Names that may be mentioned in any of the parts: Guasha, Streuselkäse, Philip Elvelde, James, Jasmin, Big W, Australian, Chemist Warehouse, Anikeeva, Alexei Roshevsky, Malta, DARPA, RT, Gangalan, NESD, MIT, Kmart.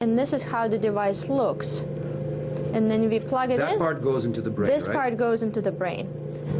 And this is how the device looks. And then we plug it in. That part goes into the brain, right? This part goes into the brain.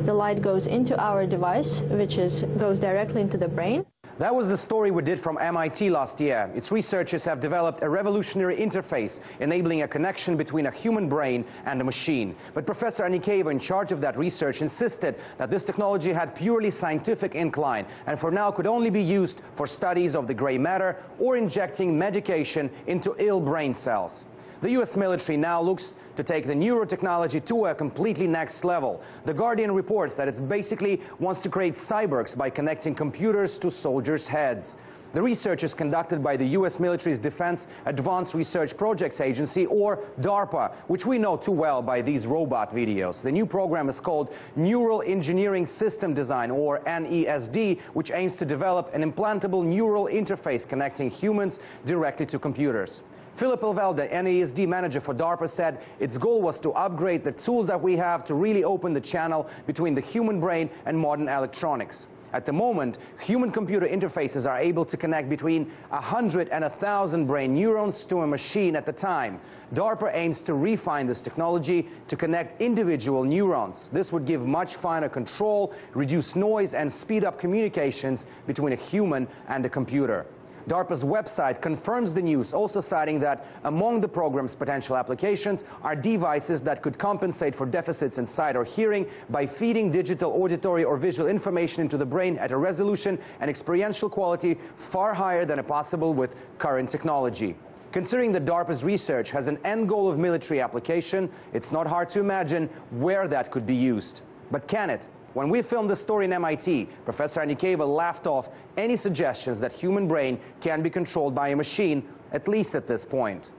The light goes into our device, which goes directly into the brain. That was the story we did from MIT last year. Its researchers have developed a revolutionary interface enabling a connection between a human brain and a machine. But Professor Anikeeva, in charge of that research, insisted that this technology had purely scientific incline and for now could only be used for studies of the gray matter or injecting medication into ill brain cells. The U.S. military now looks to take the neurotechnology to a completely next level. The Guardian reports that it basically wants to create cyborgs by connecting computers to soldiers' heads. The research is conducted by the U.S. military's Defense Advanced Research Projects Agency, or DARPA, which we know too well by these robot videos. The new program is called Neural Engineering System Design, or NESD, which aims to develop an implantable neural interface connecting humans directly to computers. Philip Elvelde, NESD manager for DARPA, said its goal was to upgrade the tools that we have to really open the channel between the human brain and modern electronics. At the moment, human-computer interfaces are able to connect between 100 and 1,000 brain neurons to a machine at a time. DARPA aims to refine this technology to connect individual neurons. This would give much finer control, reduce noise, and speed up communications between a human and a computer. DARPA's website confirms the news, also citing that among the program's potential applications are devices that could compensate for deficits in sight or hearing by feeding digital, auditory, or visual information into the brain at a resolution and experiential quality far higher than possible with current technology. Considering that DARPA's research has an end goal of military application, it's not hard to imagine where that could be used. But can it? When we filmed this story in MIT, Professor Anikeeva laughed off any suggestions that human brain can be controlled by a machine, at least at this point.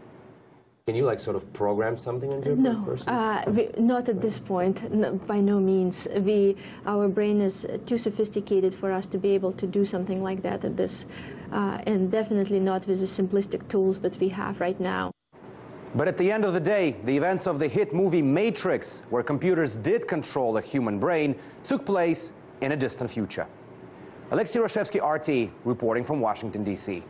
Can you, like, sort of program something into a person? No, not at this point, no, by no means. Our brain is too sophisticated for us to be able to do something like that at this, and definitely not with the simplistic tools that we have right now. But at the end of the day, the events of the hit movie Matrix, where computers did control the human brain, took place in a distant future. Alexei Roshevsky, RT, reporting from Washington, D.C.